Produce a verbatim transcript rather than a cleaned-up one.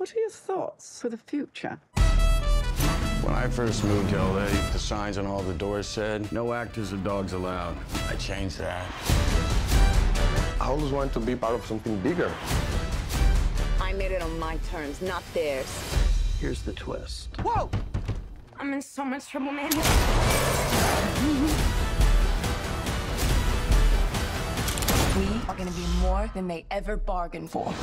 What are your thoughts for the future? When I first moved to L A, the signs on all the doors said, no actors or dogs allowed. I changed that. I always wanted to be part of something bigger. I made it on my terms, not theirs. Here's the twist. Whoa! I'm in so much trouble, man. We are gonna be more than they ever bargained for.